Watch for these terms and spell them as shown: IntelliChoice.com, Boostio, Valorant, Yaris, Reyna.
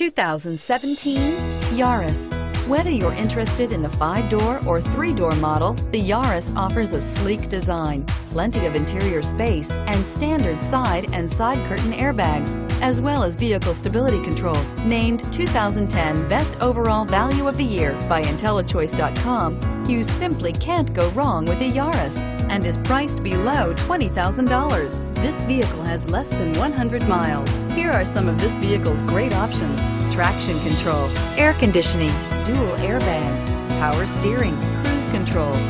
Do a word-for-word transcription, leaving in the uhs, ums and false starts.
two thousand seventeen Yaris. Whether you're interested in the five-door or three-door model, the Yaris offers a sleek design, plenty of interior space, and standard side and side curtain airbags, as well as vehicle stability control. Named two thousand ten Best Overall Value of the Year by IntelliChoice dot com, you simply can't go wrong with a Yaris and is priced below twenty thousand dollars. This vehicle has less than one hundred miles. Here are some of this vehicle's great options: traction control, air conditioning, dual airbags, power steering, cruise control.